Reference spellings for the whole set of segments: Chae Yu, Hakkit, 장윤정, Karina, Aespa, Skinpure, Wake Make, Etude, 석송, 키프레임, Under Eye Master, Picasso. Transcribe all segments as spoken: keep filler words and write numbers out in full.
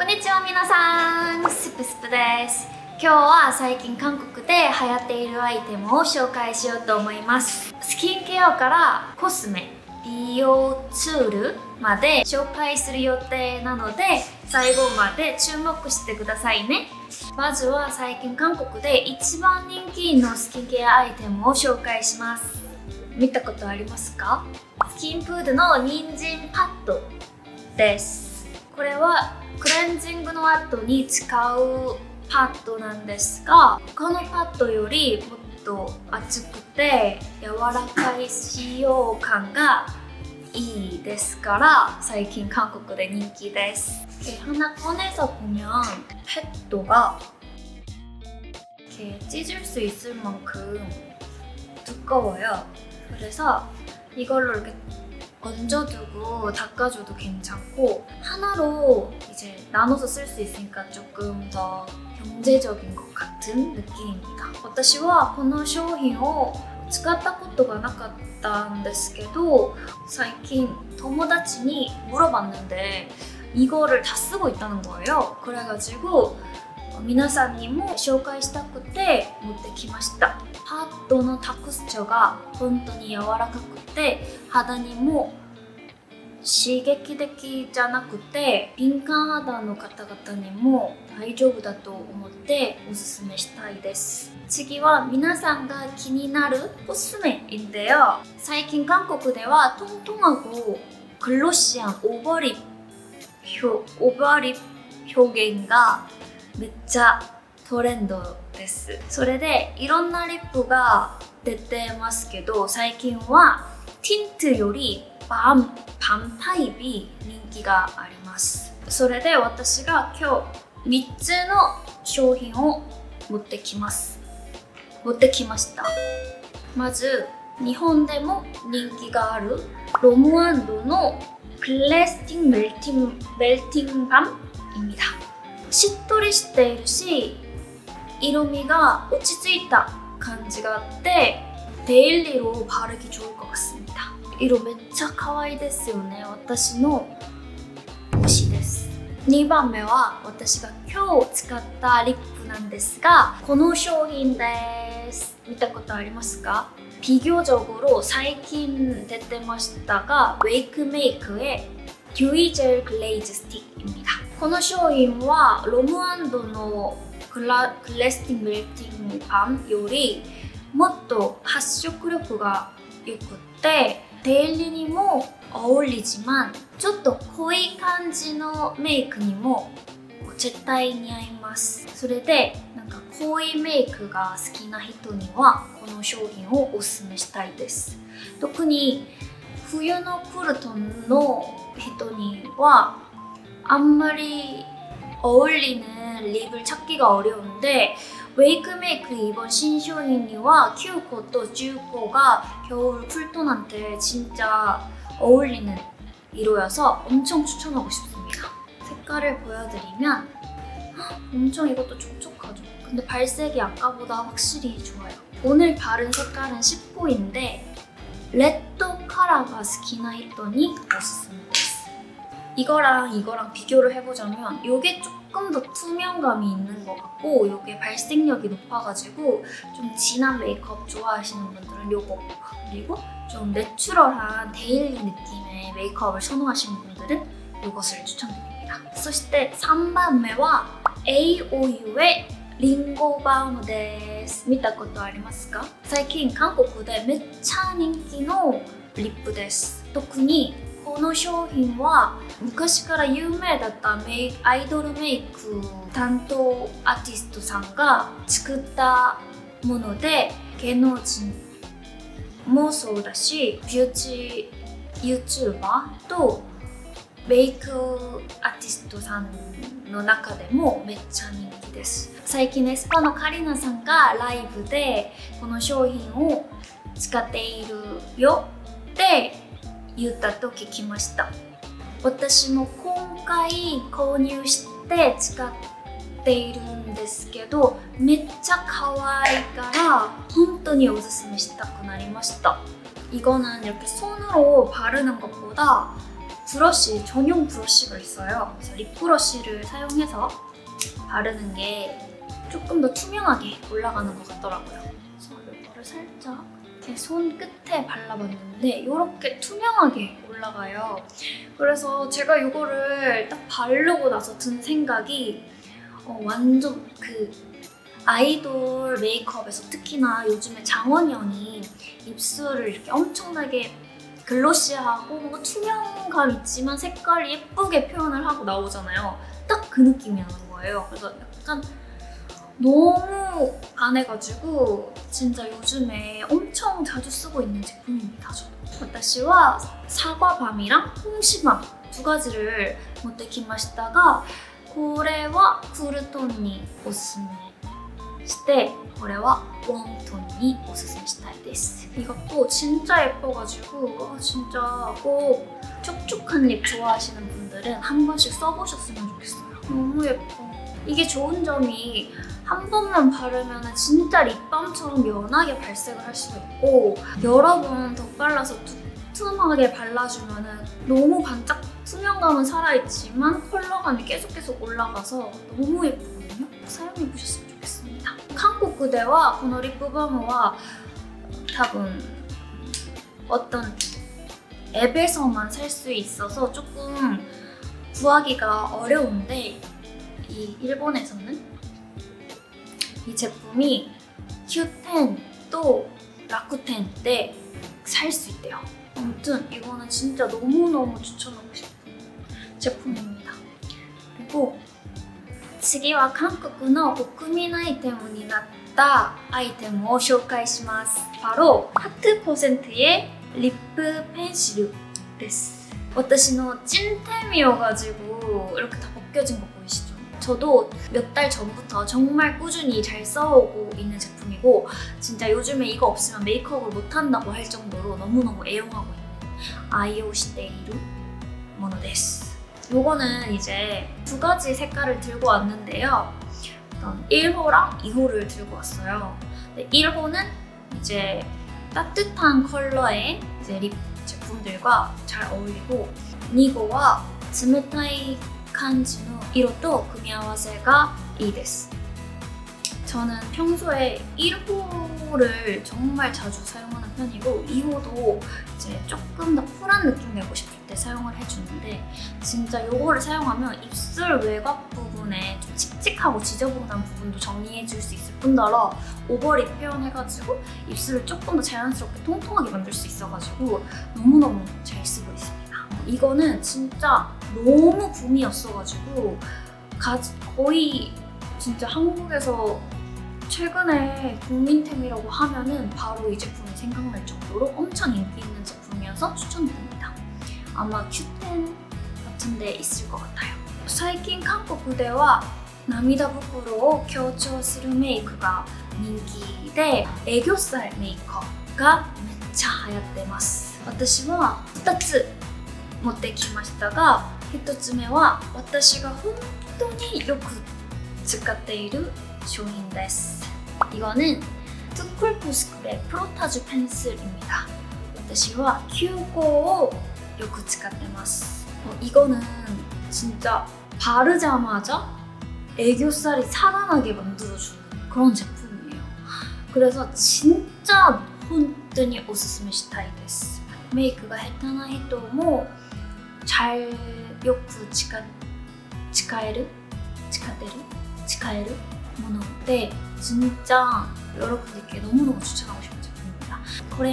こんにちは皆さん、スプスプです。今日は最近韓国で流行っているアイテムを紹介しようと思います。スキンケアからコスメ、美容ツールまで紹介する予定なので最後まで注目してくださいね。まずは最近韓国で一番人気のスキンケアアイテムを紹介します。見たことありますか？スキンプールの人参パッドです。これはクレンジングの後に使うパッドなんですが、他のパッドよりもっと厚くて柔らかい使用感がいいですから最近韓国で人気です。하나 꺼내서 보면 팩도가 이렇게 찢을 수 있을 만큼 두꺼워요. 그래서 이걸로 이렇게 얹어두고 닦아줘도 괜찮고 하나로 이제 나눠서 쓸 수 있으니까 조금 더 경제적인 것 같은 느낌입니다. 私はこの商品を 使ったことがなかったんですけど、最近友達に물어봤는데 이거를 다 쓰고 있다는 거예요. 그래가지고 미나사님을 소개したくて 持ってきました. 파도의 텍스처가 本当に柔らかくて 肌にも 刺激的じゃなくて敏感肌の方々にも大丈夫だと思っておすすめしたいです。次は皆さんが気になるコスメ인데요. 最近 한국에와 통통하고 글로시한 오버립 표, 오버립 표현가 めっちゃトレンドです。それでいろんなリップが出てますけど、最近はティントより 밤, 밤 타입이 인기가 あります. それで私が今日みっつの商品を持ってきます。持ってきました. まず日本でも人気がある 로무안도의 플라스틱 멜팅, 멜팅 밤입니다.しっとりしているし 色味が 落ち着いた感じがあって 데일리로 바르기 좋을 것 같습니다. 色めっちゃ可愛いですよね。私の推しです。にばんめは私が今日使ったリップなんですが、この商品です。見たことありますか？비교적으로最近出てましたが Wake Make의 듀이 젤 글레이즈 스틱입니다. この商品は 로무안도의 글래스틱 멜팅 밤 요리 もっと発色力が良くて 데일리니모 어울리지만 조금 고이 칸지노 메이크니모 절대似合います. それでなんか濃いメイクが好きな人にはこの商品をおすすめしたいです. 特に冬のクルトンの人にはあんまり어울리는 립을 찾기가 어려운데 웨이크메이크 이번 신쇼인이와 큐코 또 쥬코가 겨울 쿨톤한테 진짜 어울리는 이로여서 엄청 추천하고 싶습니다. 색깔을 보여드리면 헉, 엄청 이것도 촉촉하죠. 근데 발색이 아까보다 확실히 좋아요. 오늘 바른 색깔은 십호인데 레토 카라가 스키나 히토니 어스스메. 이거랑 이거랑 비교를 해보자면 이게 조금 더 투명감이 있는 것 같고 이게 발색력이 높아가지고 좀 진한 메이크업 좋아하시는 분들은 이거, 그리고 좀 내추럴한 데일리 느낌의 메이크업을 선호하시는 분들은 이것을 추천드립니다. そしてさんばんめは 에이오유의 링고밤です. 見たことありますか? 最近 韓国でめっちゃ人気のリップです。特に この商品は昔から有名だったアイドルメイク担当アーティストさんが作ったもので、芸能人もそうだしビューティーユーチューバーとメイクアーティストさんの中でもめっちした人気です。最近エスパのカリナさんがライブでこの商品を使っているよって 言った時来ました。私も今回購入して使っているんですけどめっちゃ可愛いから本当におすすめしたくなりました。이거는 이렇게 손으로 바르는 것보다 브러쉬, 전용 브러쉬가 있어요. 그래서 립 브러쉬를 사용해서 바르는 게 조금 더 투명하게 올라가는 것 같더라고요. 그래서 이거를 살짝 제 손 끝에 발라봤는데 이렇게 투명하게 올라가요. 그래서 제가 이거를 딱 바르고 나서 든 생각이 어, 완전 그 아이돌 메이크업에서 특히나 요즘에 장원영이 입술을 이렇게 엄청나게 글로시하고 뭔가 투명감 있지만 색깔이 예쁘게 표현을 하고 나오잖아요. 딱 그 느낌이 나는 거예요. 그래서 약간 너무 반해가지고 진짜 요즘에 엄청 자주 쓰고 있는 제품입니다. 와타시와 사과밤이랑 홍시밤 두 가지를 모테키마시다가 고래와 구르톤이 오스스메시테 고래와 웜톤이 오스스메시타이데스. 이것도 진짜 예뻐가지고 진짜 꼭 촉촉한 립 좋아하시는 분들은 한 번씩 써보셨으면 좋겠어요. 너무 예뻐. 이게 좋은 점이 한 번만 바르면 진짜 립밤처럼 연하게 발색을 할 수도 있고 여러 번 덧발라서 두툼하게 발라주면 너무 반짝 투명감은 살아있지만 컬러감이 계속 계속 올라가서 너무 예쁘거든요. 사용해보셨으면 좋겠습니다. 한국 그대와 고노리 뿌바무와 답은 어떤 앱에서만 살 수 있어서 조금 구하기가 어려운데 이 일본에서는 이 제품이 큐텐 또 라쿠텐 때 살 수 있대요. 아무튼 이거는 진짜 너무너무 추천하고 싶은 제품입니다. 그리고 지금은 한국의 국민 아이템이 났다 아이템을 소개해します. 바로 백 퍼센트의 립 펜실입니다. 私の찐템이어가지고 이렇게 다 벗겨진 거 보이시죠? 저도 몇 달 전부터 정말 꾸준히 잘 써오고 있는 제품이고 진짜 요즘에 이거 없으면 메이크업을 못한다고 할 정도로 너무너무 애용하고 있는 아이오시테이루 모노데스. 요거는 이제 두 가지 색깔을 들고 왔는데요. 일단 일 호랑 이 호를 들고 왔어요. 근데 일 호는 이제 따뜻한 컬러의 이제 립 제품들과 잘 어울리고 이 호와 스무타이 칸지노 이것도 구미아와세가 이 데스. 저는 평소에 일 호를 정말 자주 사용하는 편이고 이 호도 이제 조금 더 쿨한 느낌 내고 싶을 때 사용을 해주는데 진짜 요거를 사용하면 입술 외곽 부분에 좀 칙칙하고 지저분한 부분도 정리해줄 수 있을 뿐더러 오버립 표현해가지고 입술을 조금 더 자연스럽게 통통하게 만들 수 있어가지고 너무너무 잘 쓰고 있습니다. 이거는 진짜 너무 붐이었어가지고 거의 진짜 한국에서 최근에 국민템이라고 하면은 바로 이 제품이 생각날 정도로 엄청 인기 있는 제품이어서 추천드립니다. 아마 큐텐 같은 데 있을 것 같아요. 최근 한국 무대와 나미다 부끄러워 교조스루 메이크가 인기인데 애교살 메이크업가 매차流行ってます. 私はふたつ 持ってきましたが ひとつめは 私が本当によく使っている商品です. 이거는 투쿨포스쿨의 프로타주 펜슬입니다. 私はきゅうごをよく使ってます. 어, 이거는 진짜 바르자마자 애교살이 살아나게 만들어주는 그런 제품이에요. 그래서 진짜 本当におすすめしたいです. 메이크가 해타나 히토모 잘 요크 치카 치카에르 치카테르 치카에르 모노인데 진짜 여러분들께 너무너무 추천하고 싶은 제품입니다.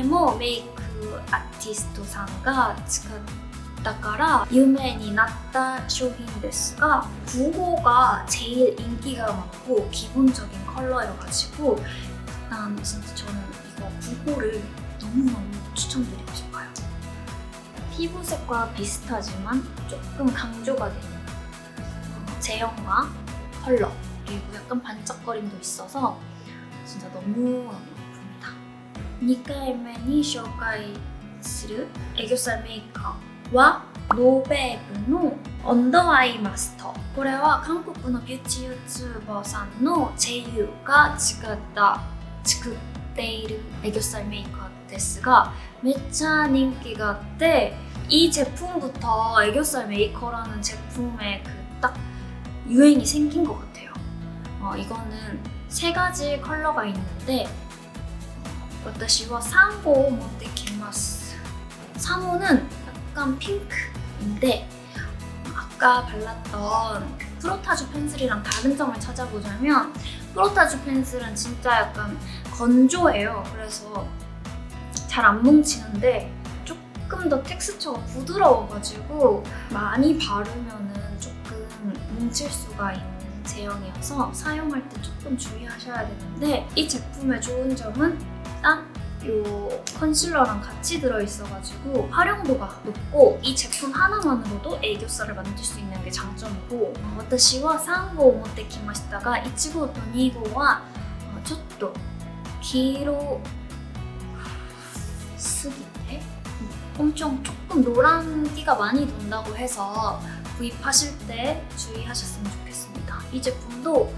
이것도 메이크 아티스트さんが 使ったから 유명해졌던 제품인데가 구호가 제일 인기가 많고 기본적인 컬러여가지고 일단 진짜 저는 이거 구호를 너무너무 추천드리고 싶어요. 피부색과 비슷하지만 조금 강조가 되는 제형과 컬러 그리고 약간 반짝거림도 있어서 진짜 너무 예쁩니다. 이回目に 紹介する 애교살 메이크업와 노베브의 Under Eye Master. これは韓国のビューティーユーチューバーさんのチェイユーが作った作っている애교살 메이크업ですがめっちゃ人気があって이 제품부터 애교살 메이커라는 제품의 그 딱 유행이 생긴 것 같아요. 어, 이거는 세 가지 컬러가 있는데 와타시와 삼 호 모테키마스. 삼 호는 약간 핑크인데 아까 발랐던 프로타주 펜슬이랑 다른 점을 찾아보자면 프로타주 펜슬은 진짜 약간 건조해요. 그래서 잘 안 뭉치는데 조금 더 텍스처가 부드러워가지고 많이 바르면은 조금 뭉칠 수가 있는 제형이어서 사용할 때 조금 주의하셔야 되는데, 이 제품의 좋은 점은 일단 이 컨실러랑 같이 들어있어가지고 활용도가 높고 이 제품 하나만으로도 애교살을 만들 수 있는 게 장점이고, 와타시와 삼 호 오모테키마시다가 이치고 또 니 호와 조금 기로 쓰기인데 엄청 조금 노란 띠가 많이 돈다고 해서 구입하실 때 주의하셨으면 좋겠습니다. 이 제품도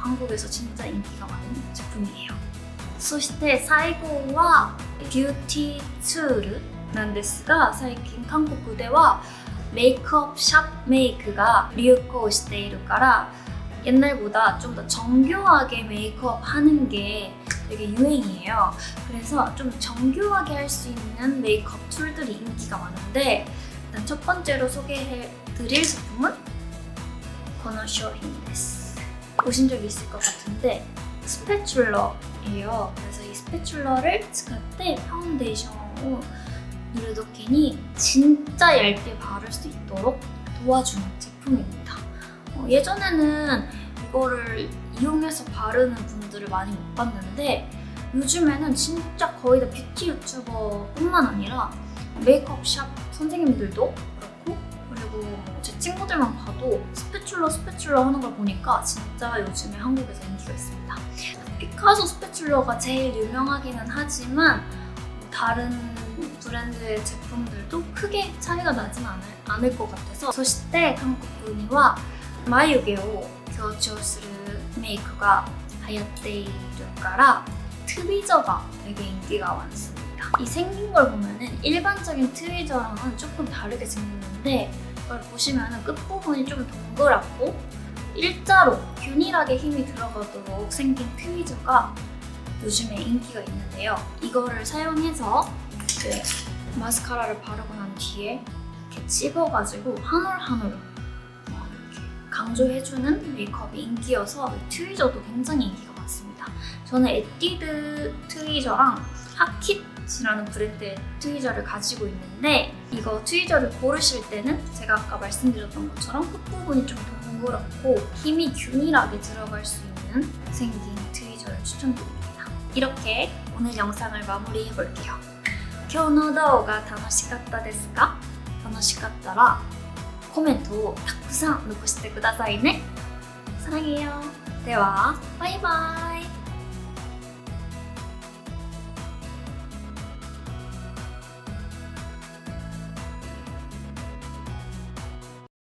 한국에서 진짜 인기가 많은 제품이에요. そして最後は 뷰티 툴なんですが、最近韓国ではメイクアップシャップメイクが流行しているから옛날보다 좀 더 정교하게 메이크업 하는 게 되게 유행이에요. 그래서 좀 정교하게 할 수 있는 메이크업 툴들이 인기가 많은데, 일단 첫 번째로 소개해 드릴 제품은 고노쇼힘데스. 보신 적이 있을 것 같은데 스패출러예요. 그래서 이 스패출러를 使って 파운데이션으로 누르도끼니 진짜 얇게 바를 수 있도록 도와주는 제품입니다. 어, 예전에는 이거를 이용해서 바르는 분들을 많이 못 봤는데 요즘에는 진짜 거의 다 뷰티 유튜버뿐만 아니라 메이크업샵 선생님들도 그렇고, 그리고 제 친구들만 봐도 스패출러 스패출러 하는 걸 보니까 진짜 요즘에 한국에서 인기가 있습니다. 피카소 스패출러가 제일 유명하기는 하지만 다른 브랜드의 제품들도 크게 차이가 나진 않을, 않을 것 같아서 そして 한국분이와 마유게오 교조스루 메이크가 하얏테이루까라 트위저가 되게 인기가 많습니다. 이 생긴 걸 보면은 일반적인 트위저랑은 조금 다르게 생겼는데, 이걸 보시면은 끝부분이 좀 동그랗고 일자로 균일하게 힘이 들어가도록 생긴 트위저가 요즘에 인기가 있는데요. 이거를 사용해서 이제 마스카라를 바르고 난 뒤에 이렇게 찝어가지고 한 올 한 올 이렇게 강조해주는 메이크업이 인기여서 트위저도 굉장히 인기가 많습니다. 저는 에뛰드 트위저랑 하킷 이라는 브랜드의 트위저를 가지고 있는데, 이거 트위저를 고르실 때는 제가 아까 말씀드렸던 것처럼 끝부분이 좀 동그랗고 힘이 균일하게 들어갈 수 있는 생긴 트위저를 추천드립니다. 이렇게 오늘 영상을 마무리해볼게요. 今日の動画楽しかったですか？楽しかったらコメントをたくさん残してくださいね。사랑해요。ではバイバイ。